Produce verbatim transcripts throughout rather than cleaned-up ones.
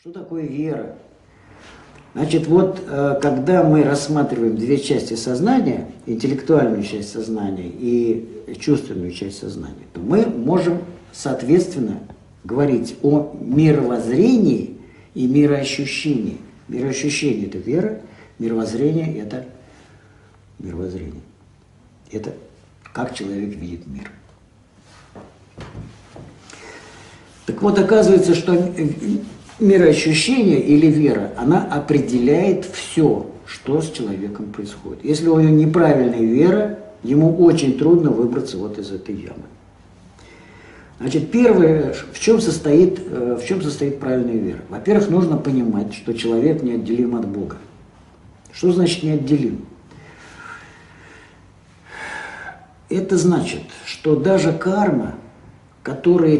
Что такое вера? Значит, вот когда мы рассматриваем две части сознания, интеллектуальную часть сознания и чувственную часть сознания, то мы можем, соответственно, говорить о мировоззрении и мироощущении. Мироощущение – это вера, мировоззрение – это мировоззрение. Это как человек видит мир. Так вот, оказывается, что мироощущение или вера, она определяет все, что с человеком происходит. Если у него неправильная вера, ему очень трудно выбраться вот из этой ямы. Значит, первое, в чем состоит, в чем состоит правильная вера? Во-первых, нужно понимать, что человек неотделим от Бога. Что значит неотделим? Это значит, что даже карма, которая,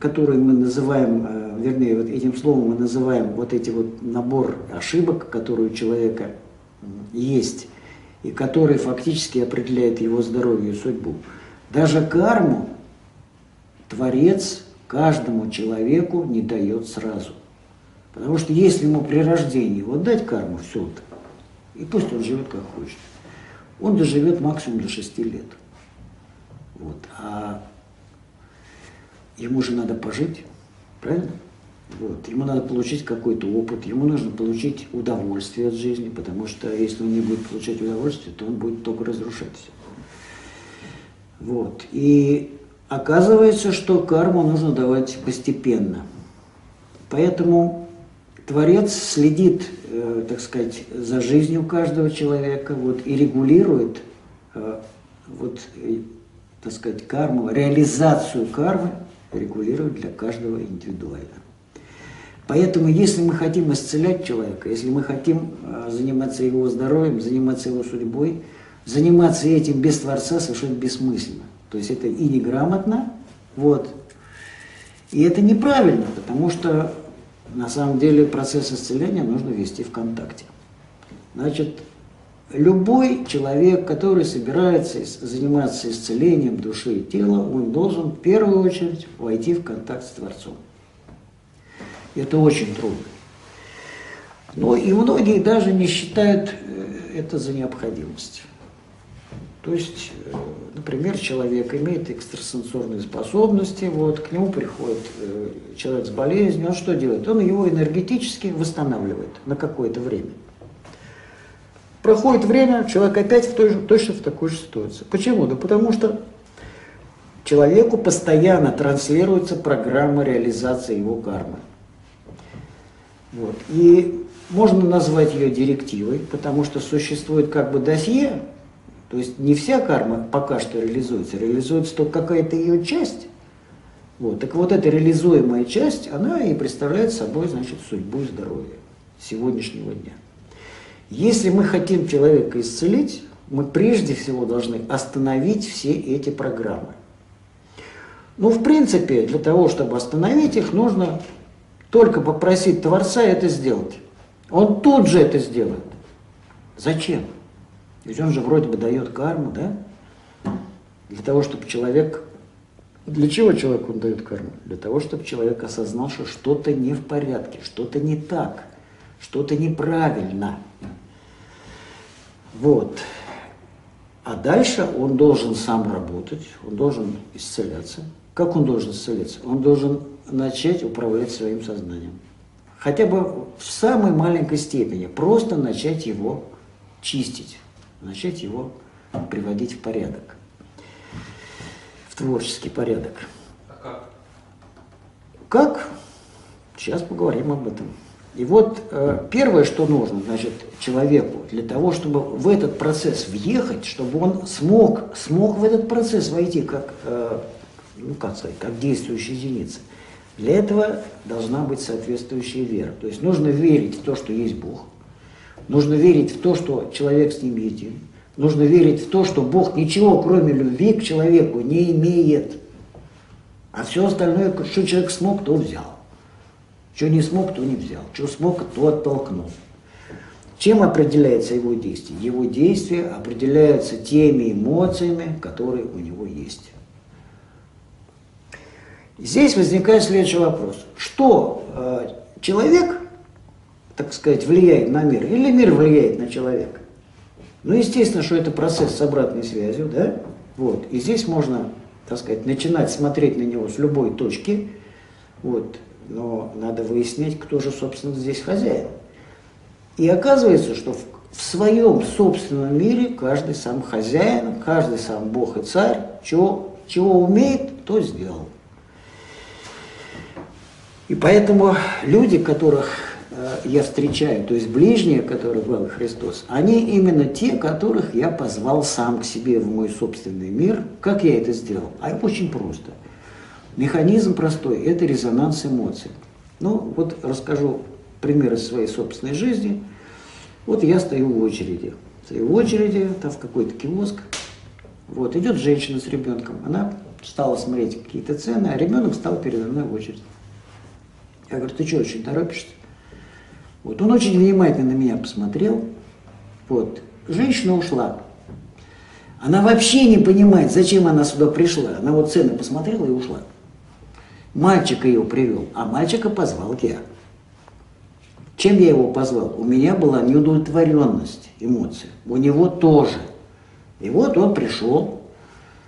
которую мы называем, вернее, вот этим словом мы называем вот эти вот набор ошибок, которые у человека есть, и которые фактически определяют его здоровье и судьбу, даже карму Творец каждому человеку не дает сразу. Потому что если ему при рождении вот дать карму, все это, и пусть он живет как хочет, он доживет максимум до шести лет. Вот. А ему же надо пожить, правильно? Вот. Ему надо получить какой-то опыт, ему нужно получить удовольствие от жизни, потому что если он не будет получать удовольствие, то он будет только разрушаться. Вот. И оказывается, что карму нужно давать постепенно. Поэтому Творец следит, э, так сказать, за жизнью каждого человека, вот, и регулирует, э, вот, э, так сказать, карму, реализацию кармы регулирует для каждого индивидуально. Поэтому, если мы хотим исцелять человека, если мы хотим э, заниматься его здоровьем, заниматься его судьбой, заниматься этим без Творца совершенно бессмысленно. То есть это и неграмотно, вот, и это неправильно, потому что на самом деле процесс исцеления нужно вести в контакте. Значит, любой человек, который собирается заниматься исцелением души и тела, он должен в первую очередь войти в контакт с Творцом. Это очень трудно. Но и многие даже не считают это за необходимость. То есть, например, человек имеет экстрасенсорные способности, вот, к нему приходит э, человек с болезнью, он что делает? Он его энергетически восстанавливает на какое-то время. Проходит время, человек опять в той же, точно в такой же ситуации. Почему? Да потому что человеку постоянно транслируется программа реализации его кармы. Вот. И можно назвать ее директивой, потому что существует как бы досье. То есть не вся карма пока что реализуется, реализуется только какая-то ее часть. Вот. Так вот эта реализуемая часть, она и представляет собой, значит, судьбу и здоровье сегодняшнего дня. Если мы хотим человека исцелить, мы прежде всего должны остановить все эти программы. Ну, в принципе, для того, чтобы остановить их, нужно только попросить Творца это сделать. Он тут же это сделает. Зачем? Ведь он же вроде бы дает карму, да? Для того, чтобы человек... Для чего человеку он дает карму? Для того, чтобы человек осознал, что что-то не в порядке, что-то не так, что-то неправильно. Вот. А дальше он должен сам работать, он должен исцеляться. Как он должен исцеляться? Он должен начать управлять своим сознанием. Хотя бы в самой маленькой степени. Просто начать его чистить. Начать его приводить в порядок, в творческий порядок. А как? Как? Сейчас поговорим об этом. И вот первое, что нужно, значит, человеку для того, чтобы в этот процесс въехать, чтобы он смог, смог в этот процесс войти как, ну, как сказать, как действующая единица. Для этого должна быть соответствующая вера. То есть нужно верить в то, что есть Бог. Нужно верить в то, что человек с ним един. Нужно верить в то, что Бог ничего, кроме любви к человеку, не имеет. А все остальное, что человек смог, то взял. Что не смог, то не взял. Что смог, то оттолкнул. Чем определяется его действие? Его действие определяется теми эмоциями, которые у него есть. Здесь возникает следующий вопрос. Что человек, так сказать, влияет на мир, или мир влияет на человека? Ну, естественно, что это процесс с обратной связью, да? Вот. И здесь можно, так сказать, начинать смотреть на него с любой точки, вот. Но надо выяснять, кто же, собственно, здесь хозяин. И оказывается, что в, в своем собственном мире каждый сам хозяин, каждый сам бог и царь, чего, чего умеет, то сделал. И поэтому люди, которых э, я встречаю, то есть ближние, которых был Христос, они именно те, которых я позвал сам к себе в мой собственный мир. Как я это сделал? А очень просто. Механизм простой – это резонанс эмоций. Ну, вот расскажу пример из своей собственной жизни. Вот я стою в очереди. Стою в очереди, там в какой-то киоск. Вот, идет женщина с ребенком. Она стала смотреть какие-то цены, а ребенок стал передо мной в очередь. Я говорю, ты что, очень торопишься? Вот, он очень внимательно на меня посмотрел. Вот, женщина ушла. Она вообще не понимает, зачем она сюда пришла. Она вот цены посмотрела и ушла. Мальчика ее привел, а мальчика позвал я. Чем я его позвал? У меня была неудовлетворенность эмоций. У него тоже. И вот он пришел,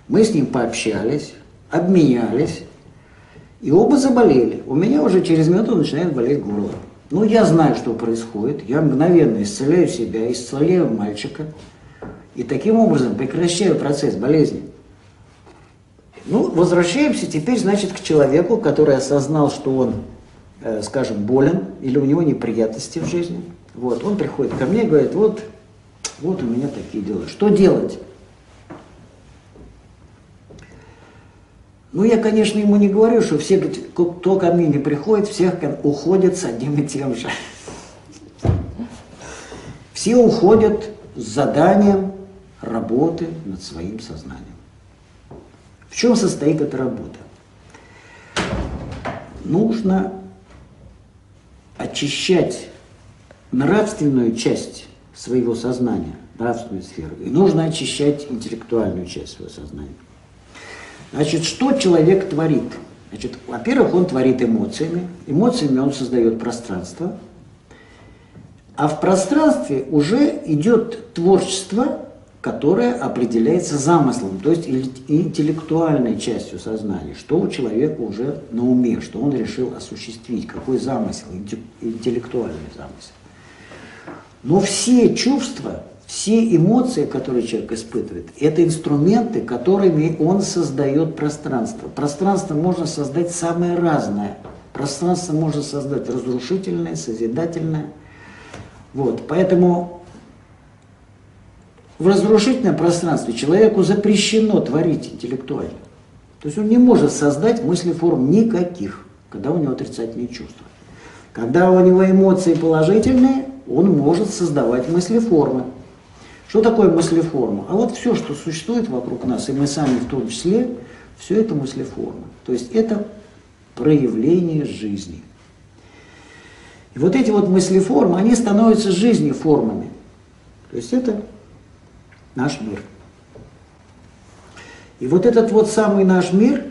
мы с ним пообщались, обменялись. И оба заболели. У меня уже через минуту начинает болеть горло. Ну, я знаю, что происходит. Я мгновенно исцеляю себя, исцеляю мальчика. И таким образом прекращаю процесс болезни. Ну, возвращаемся теперь, значит, к человеку, который осознал, что он, э, скажем, болен, или у него неприятности в жизни. Вот, он приходит ко мне и говорит, вот, вот у меня такие дела. Что делать? Ну, я, конечно, ему не говорю, что все, кто ко мне не приходит, всех уходят с одним и тем же. Все уходят с заданием работы над своим сознанием. В чем состоит эта работа? Нужно очищать нравственную часть своего сознания, нравственную сферу, и нужно очищать интеллектуальную часть своего сознания. Значит, что человек творит? Значит, во-первых, он творит эмоциями. Эмоциями он создает пространство. А в пространстве уже идет творчество, которое определяется замыслом, то есть интеллектуальной частью сознания, что у человека уже на уме, что он решил осуществить, какой замысел, интеллектуальный замысел. Но все чувства, все эмоции, которые человек испытывает, это инструменты, которыми он создает пространство. Пространство можно создать самое разное. Пространство можно создать разрушительное, созидательное. Вот, поэтому в разрушительном пространстве человеку запрещено творить интеллектуально. То есть он не может создать мыслеформ никаких, когда у него отрицательные чувства. Когда у него эмоции положительные, он может создавать мыслеформы. Что такое мыслеформа? А вот все, что существует вокруг нас, и мы сами в том числе, все это мыслеформа. То есть это проявление жизни. И вот эти вот мыслеформы, они становятся жизнеформами. То есть это наш мир. И вот этот вот самый наш мир,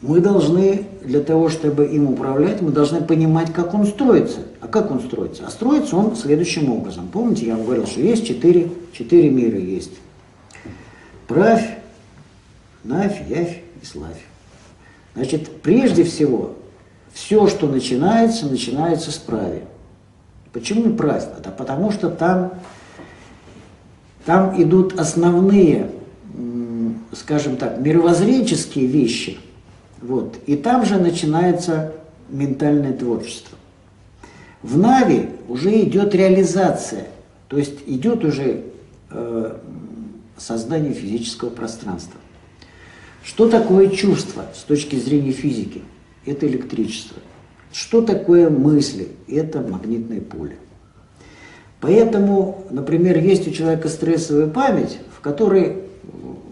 мы должны, для того, чтобы им управлять, мы должны понимать, как он строится. А как он строится? А строится он следующим образом. Помните, я вам говорил, что есть четыре, четыре мира есть. Правь, Навь, Явь и Славь. Значит, прежде всего, все, что начинается, начинается с прави. Почему правь? Да потому что там, там идут основные, скажем так, мировоззренческие вещи. Вот. И там же начинается ментальное творчество. В Нави уже идет реализация, то есть идет уже э, создание физического пространства. Что такое чувство с точки зрения физики? Это электричество. Что такое мысли? Это магнитное поле. Поэтому, например, есть у человека стрессовая память, в которой,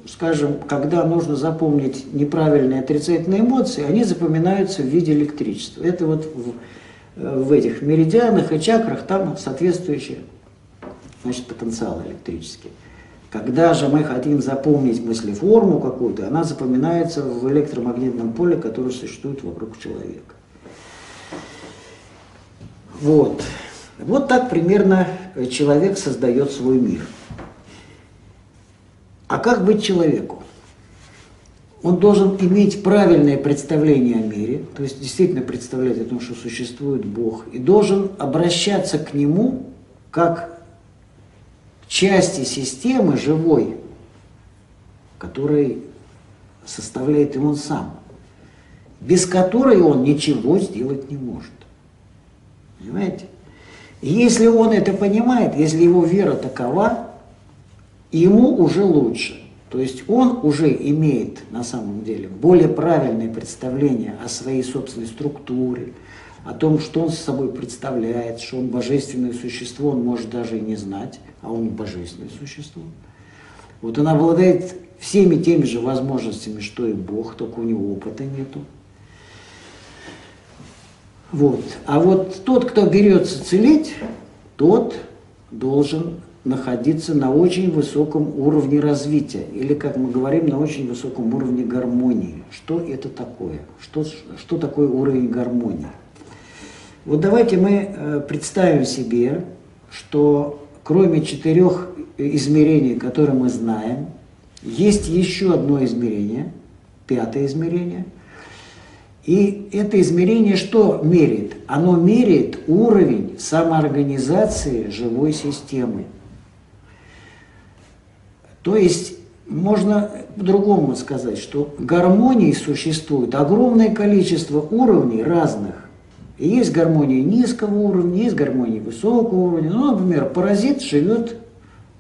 скажем, когда нужно запомнить неправильные отрицательные эмоции, они запоминаются в виде электричества. Это вот в, в этих меридианах и чакрах там соответствующие, значит, потенциалы электрические. Когда же мы хотим запомнить мыслеформу какую-то, она запоминается в электромагнитном поле, которое существует вокруг человека. Вот. Вот так примерно человек создает свой мир. А как быть человеку? Он должен иметь правильное представление о мире, то есть действительно представлять о том, что существует Бог, и должен обращаться к Нему как к части системы живой, которой составляет и он сам, без которой он ничего сделать не может. Понимаете? И если он это понимает, если его вера такова, ему уже лучше. То есть он уже имеет, на самом деле, более правильное представление о своей собственной структуре, о том, что он собой представляет, что он божественное существо, он может даже и не знать, а он божественное существо. Вот он обладает всеми теми же возможностями, что и Бог, только у него опыта нету. Вот. А вот тот, кто берется целить, тот должен находиться на очень высоком уровне развития, или, как мы говорим, на очень высоком уровне гармонии. Что это такое? Что, что такое уровень гармонии? Вот давайте мы представим себе, что кроме четырех измерений, которые мы знаем, есть еще одно измерение, пятое измерение. И это измерение что меряет? Оно меряет уровень самоорганизации живой системы. То есть можно по-другому сказать, что гармонии существует огромное количество уровней разных. И есть гармония низкого уровня, есть гармония высокого уровня. Ну, например, паразит живет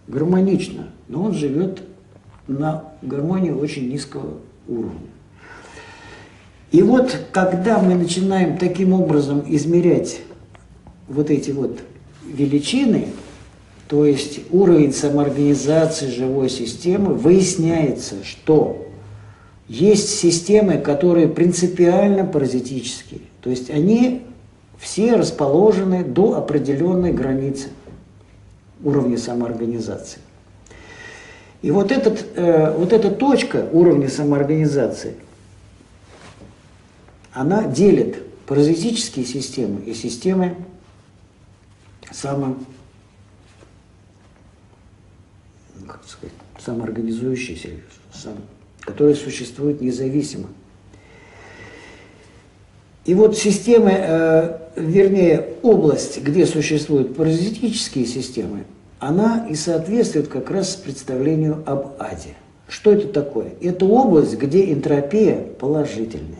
гармонично, но он живет на гармонии очень низкого уровня. И вот, когда мы начинаем таким образом измерять вот эти вот величины, то есть уровень самоорганизации живой системы, выясняется, что есть системы, которые принципиально паразитические. То есть они все расположены до определенной границы уровня самоорганизации. И вот, этот, э, вот эта точка уровня самоорганизации, она делит паразитические системы и системы само, как сказать, самоорганизующиеся, сам, которые существуют независимо. И вот системы, э, вернее, область, где существуют паразитические системы, она и соответствует как раз представлению об аде. Что это такое? Это область, где энтропия положительная.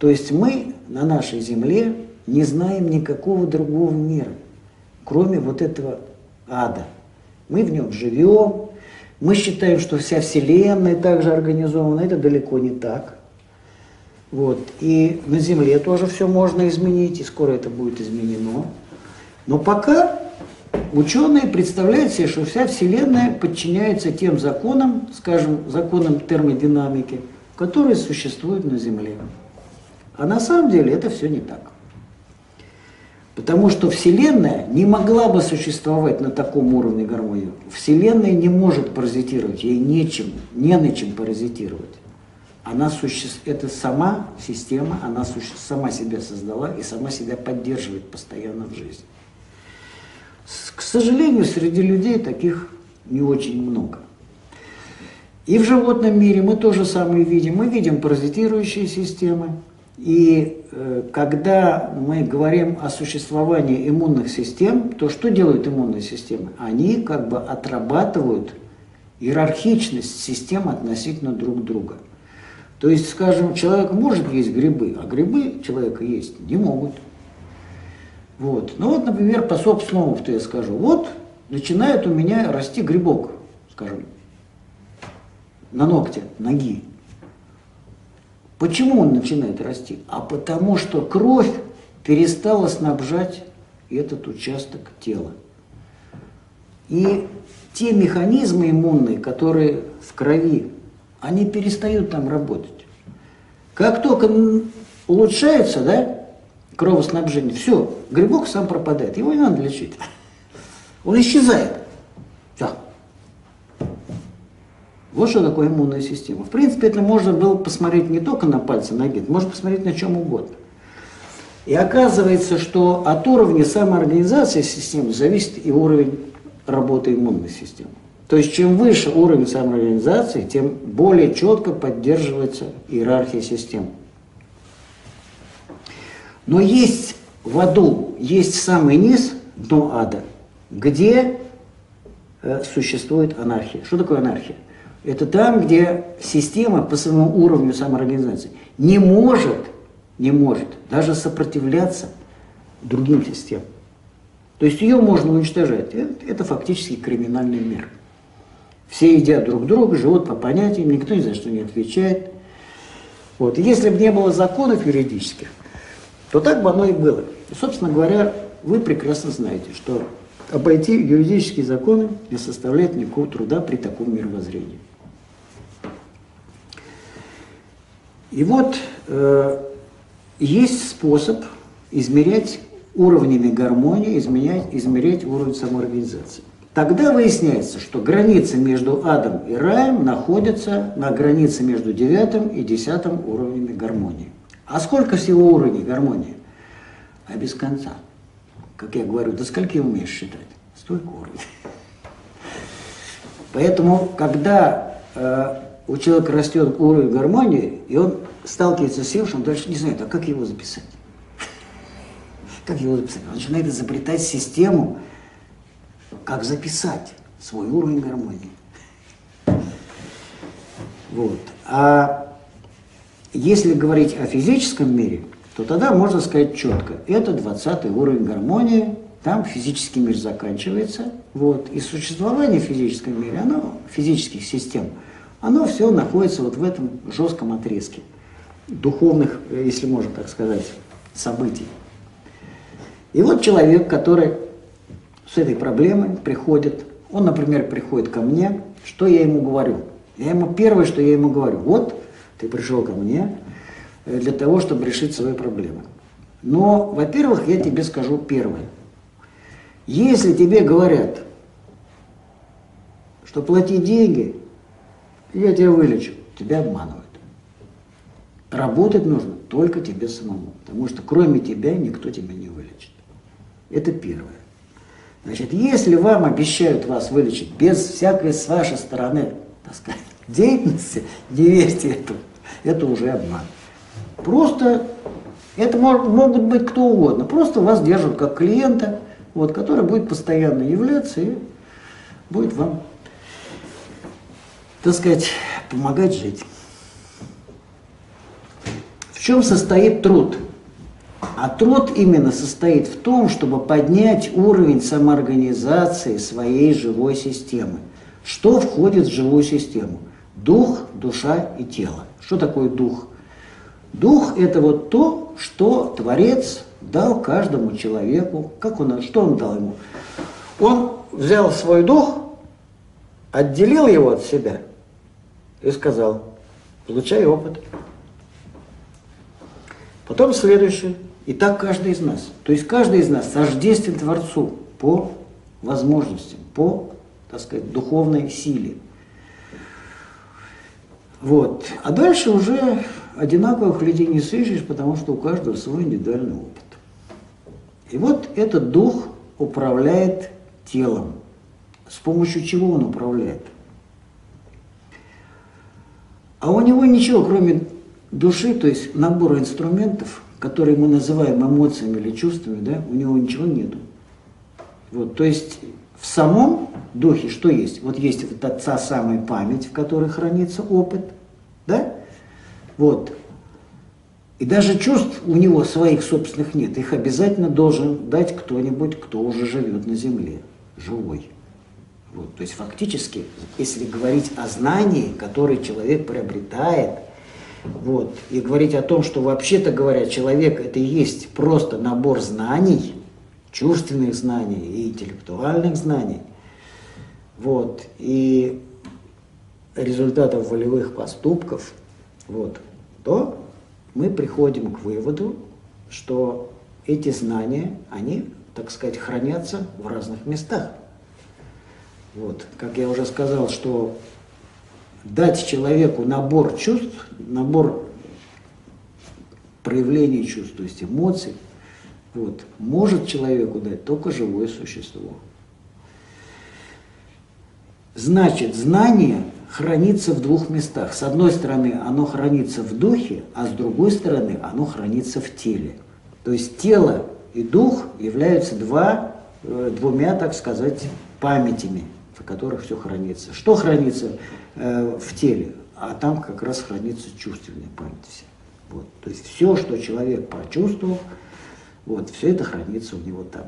То есть мы на нашей Земле не знаем никакого другого мира, кроме вот этого ада. Мы в нем живем, мы считаем, что вся Вселенная также организована, это далеко не так. Вот. И на Земле тоже все можно изменить, и скоро это будет изменено. Но пока ученые представляют себе, что вся Вселенная подчиняется тем законам, скажем, законам термодинамики, которые существуют на Земле. А на самом деле это все не так. Потому что Вселенная не могла бы существовать на таком уровне гармонии. Вселенная не может паразитировать, ей нечем, не на чем паразитировать. Она суще... Это сама система, она суще... сама себя создала и сама себя поддерживает постоянно в жизни. К сожалению, среди людей таких не очень много. И в животном мире мы то же самое видим. Мы видим паразитирующие системы. И э, когда мы говорим о существовании иммунных систем, то что делают иммунные системы? Они как бы отрабатывают иерархичность систем относительно друг друга. То есть, скажем, человек может есть грибы, а грибы человека есть не могут. Вот. Ну вот, например, по собственному-то я скажу, вот начинает у меня расти грибок, скажем, на ногте, ноги. Почему он начинает расти? А потому что кровь перестала снабжать этот участок тела. И те механизмы иммунные, которые в крови, они перестают там работать. Как только улучшается, да, кровоснабжение, все, грибок сам пропадает, его не надо лечить. Он исчезает. Вот что такое иммунная система. В принципе, это можно было посмотреть не только на пальцы ноги, можно посмотреть на чем угодно. И оказывается, что от уровня самоорганизации системы зависит и уровень работы иммунной системы. То есть чем выше уровень самоорганизации, тем более четко поддерживается иерархия систем. Но есть в аду, есть самый низ, дно ада, где э, существует анархия. Что такое анархия? Это там, где система по своему уровню самоорганизации не может, не может даже сопротивляться другим системам. То есть ее можно уничтожать. Это, это фактически криминальный мир. Все едят друг друга, живут по понятиям, никто ни за что не отвечает. Вот. Если бы не было законов юридических, то так бы оно и было. И, собственно говоря, вы прекрасно знаете, что обойти юридические законы не составляет никакого труда при таком мировоззрении. И вот э, есть способ измерять уровнями гармонии, измерять, измерять уровень самоорганизации. Тогда выясняется, что границы между адом и раем находятся на границе между девятым и десятым уровнями гармонии. А сколько всего уровней гармонии? А без конца. Как я говорю, до скольки умеешь считать? Столько уровней. Поэтому, когда э, у человека растет уровень гармонии, и он сталкивается с тем, что он дальше не знает, а как его записать? Как его записать? Он начинает изобретать систему, как записать свой уровень гармонии. Вот. А если говорить о физическом мире, то тогда можно сказать четко, это двадцатый уровень гармонии, там физический мир заканчивается, вот, и существование в физическом мире, оно, физических систем, оно все находится вот в этом жестком отрезке духовных, если можно так сказать, событий. И вот человек, который с этой проблемой приходит, он, например, приходит ко мне, что я ему говорю? Я ему, первое, что я ему говорю, вот, ты пришел ко мне, для того, чтобы решить свои проблемы. Но, во-первых, я тебе скажу первое. Если тебе говорят, что плати деньги, я тебя вылечу, тебя обманывают. Работать нужно только тебе самому, потому что кроме тебя никто тебя не вылечит. Это первое. Значит, если вам обещают вас вылечить без всякой с вашей стороны, так сказать, деятельности, не верьте этому, это уже обман. Просто, это мож, могут быть кто угодно, просто вас держат как клиента, вот, который будет постоянно являться и будет вам, так сказать, помогать жить. В чем состоит труд? А труд именно состоит в том, чтобы поднять уровень самоорганизации своей живой системы. Что входит в живую систему? Дух, душа и тело. Что такое дух? Дух – это вот то, что Творец дал каждому человеку. Как он, что он дал ему? Он взял свой дух, отделил его от себя и сказал, получай опыт. Потом следующий. И так каждый из нас. То есть каждый из нас тождествен Творцу по возможностям, по, так сказать, духовной силе. Вот. А дальше уже одинаковых людей не сыщешь, потому что у каждого свой индивидуальный опыт. И вот этот дух управляет телом. С помощью чего он управляет? А у него ничего, кроме души, то есть набора инструментов, которые мы называем эмоциями или чувствами, да, у него ничего нету. Вот, то есть в самом духе что есть? Вот есть вот та самая память, в которой хранится опыт, да? Вот. И даже чувств у него своих собственных нет. Их обязательно должен дать кто-нибудь, кто уже живет на земле, живой. Вот. То есть фактически, если говорить о знании, которое человек приобретает, вот, и говорить о том, что вообще-то говоря, человек это и есть просто набор знаний, чувственных знаний и интеллектуальных знаний, вот, и результатов волевых поступков, вот, то мы приходим к выводу, что эти знания, они, так сказать, хранятся в разных местах. Вот, как я уже сказал, что дать человеку набор чувств, набор проявлений чувств, то есть эмоций, Вот. Может человеку дать только живое существо. Значит, знание хранится в двух местах. С одной стороны, оно хранится в духе, а с другой стороны, оно хранится в теле. То есть тело и дух являются два, двумя, так сказать, памятями, в которых все хранится. Что хранится э, в теле? А там как раз хранится чувственная память вся. Вот. То есть все, что человек прочувствовал, вот, все это хранится у него там.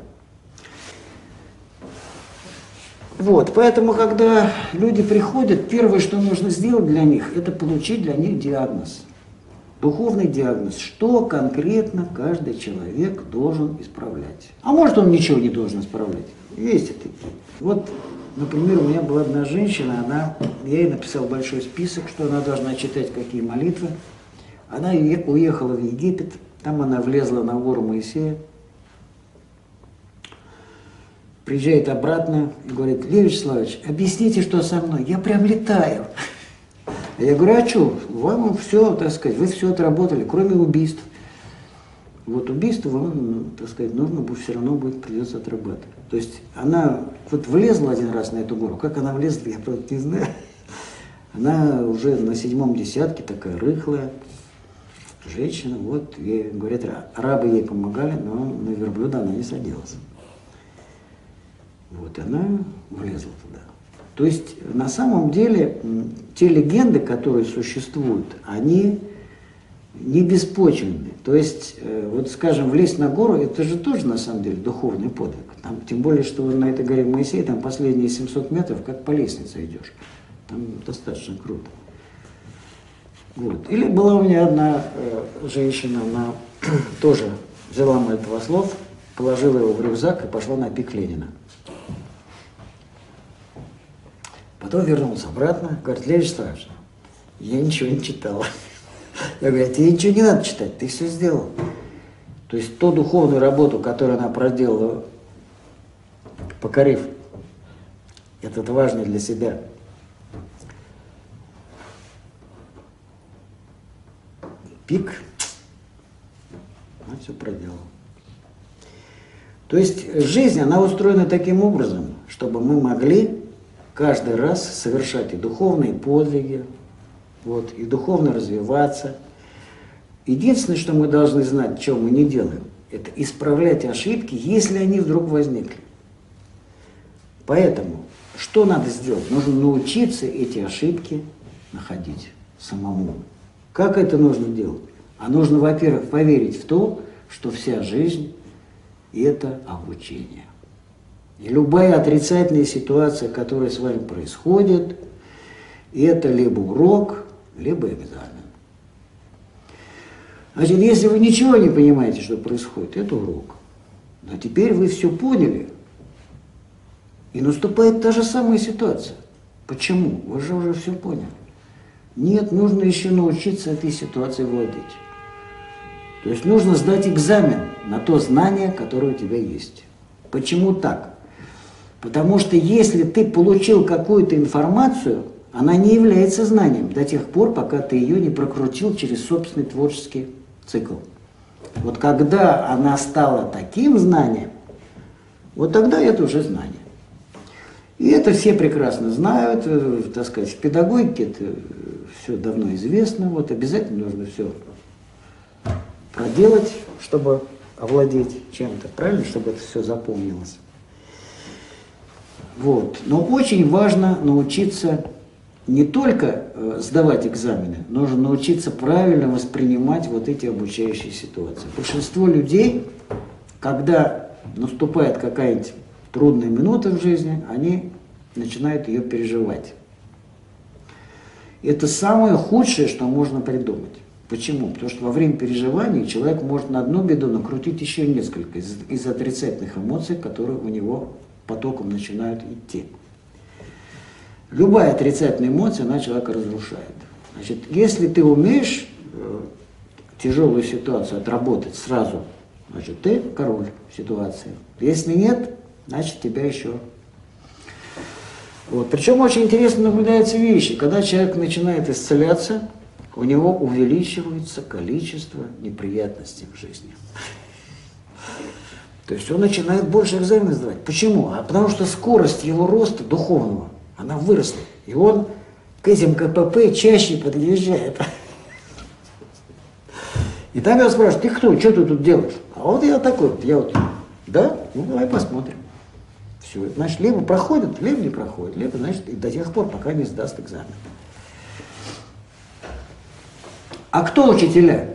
Вот, поэтому, когда люди приходят, первое, что нужно сделать для них, это получить для них диагноз. Духовный диагноз, что конкретно каждый человек должен исправлять. А может, он ничего не должен исправлять. Есть и такие. Вот, например, у меня была одна женщина, она, я ей написал большой список, что она должна читать, какие молитвы. Она уехала в Египет, там она влезла на гору Моисея. Приезжает обратно и говорит: Лев Вячеславович, объясните, что со мной, я прям летаю. Я говорю: а что, вам все, так сказать, вы все отработали, кроме убийств. Вот убийство вам, так сказать, нужно будет, все равно будет, придется отрабатывать. То есть она вот влезла один раз на эту гору, как она влезла, я просто не знаю. Она уже на седьмом десятке, такая рыхлая женщина, вот, ей, говорят, арабы ей помогали, но на верблюда она не садилась. Вот она влезла туда. То есть на самом деле те легенды, которые существуют, они не беспочвенны. То есть, вот скажем, влезть на гору, это же тоже на самом деле духовный подвиг. Там, тем более, что на этой горе Моисей, там последние семьсот метров, как по лестнице идешь. Там достаточно круто. Вот. Или была у меня одна э, женщина, она тоже взяла молитвослов, положила его в рюкзак и пошла на пик Ленина. Потом вернулся обратно, говорит: Лев Вячеславович, я ничего не читала. Я говорю: тебе ничего не надо читать, ты все сделал. То есть ту духовную работу, которую она проделала, покорив этот важный для себя пик, она все проделала. То есть жизнь, она устроена таким образом, чтобы мы могли каждый раз совершать и духовные подвиги, вот, и духовно развиваться. Единственное, что мы должны знать, чего мы не делаем, это исправлять ошибки, если они вдруг возникли. Поэтому что надо сделать? Нужно научиться эти ошибки находить самому. Как это нужно делать? А нужно, во-первых, поверить в то, что вся жизнь – это обучение. И любая отрицательная ситуация, которая с вами происходит, это либо урок, либо экзамен. Значит, если вы ничего не понимаете, что происходит, это урок. Но теперь вы все поняли, и наступает та же самая ситуация. Почему? Вы же уже все поняли. Нет, нужно еще научиться этой ситуации владеть. То есть нужно сдать экзамен на то знание, которое у тебя есть. Почему так? Потому что если ты получил какую-то информацию, она не является знанием до тех пор, пока ты ее не прокрутил через собственный творческий цикл. Вот когда она стала таким знанием, вот тогда это уже знание. И это все прекрасно знают, так сказать, в педагогике это все давно известно, вот обязательно нужно все проделать, чтобы овладеть чем-то, правильно, чтобы это все запомнилось. Вот. Но очень важно научиться не только сдавать экзамены, нужно научиться правильно воспринимать вот эти обучающие ситуации. Большинство людей, когда наступает какая-нибудь трудная минута в жизни, они начинают ее переживать. Это самое худшее, что можно придумать. Почему? Потому что во время переживаний человек может на одну беду накрутить еще несколько из, из отрицательных эмоций, которые у него потоком начинают идти. Любая отрицательная эмоция, она человека разрушает. Значит, если ты умеешь э, тяжелую ситуацию отработать сразу, значит, ты король ситуации. Если нет, значит, тебя еще... Вот. Причем очень интересно наблюдаются вещи. Когда человек начинает исцеляться, у него увеличивается количество неприятностей в жизни. То есть он начинает больше экзамены сдавать. Почему? А потому что скорость его роста духовного, она выросла. И он к этим КПП чаще подъезжает. И там я спрашиваю, ты кто, что ты тут делаешь? А вот я такой, я вот, да, ну давай посмотрим. Все, значит, либо проходит, либо не проходит, либо, значит, и до тех пор, пока не сдаст экзамен. А кто учителя?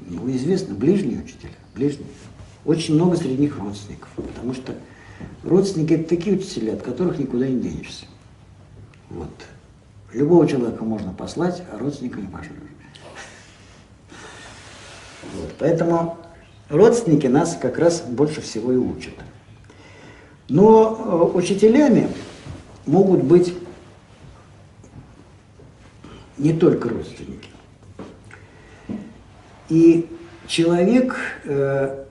Ну, известно, ближние учителя, ближние. Очень много среди них родственников, потому что родственники – это такие учителя, от которых никуда не денешься. Вот. Любого человека можно послать, а родственника не пошлешь. Вот. Поэтому родственники нас как раз больше всего и учат. Но э, учителями могут быть не только родственники. И человек, э,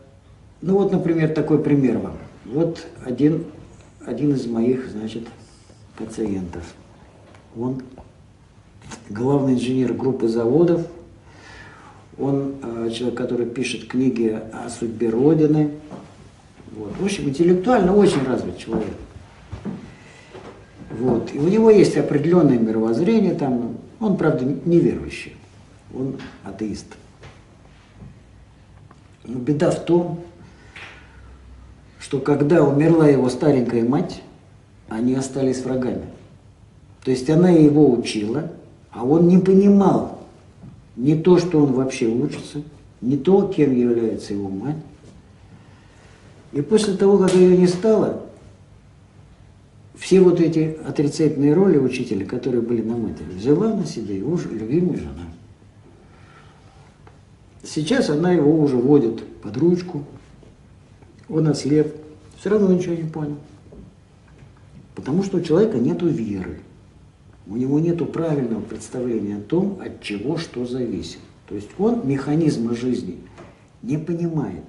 ну вот, например, такой пример вам. Вот один, один из моих, значит, пациентов. Он главный инженер группы заводов. Он э, человек, который пишет книги о судьбе Родины. Вот. В общем, интеллектуально очень развит человек. Вот. И у него есть определенное мировоззрение. Там. Он, правда, неверующий. Он атеист. Но беда в том, что когда умерла его старенькая мать, они остались врагами. То есть она его учила, а он не понимал, не то, что он вообще учится, не то, кем является его мать. И после того, как ее не стало, все вот эти отрицательные роли учителя, которые были намыты, взяла на себя его любимая жена. Сейчас она его уже водит под ручку, он ослеп, все равно ничего не понял. Потому что у человека нету веры. У него нет правильного представления о том, от чего что зависит. То есть он механизмы жизни не понимает.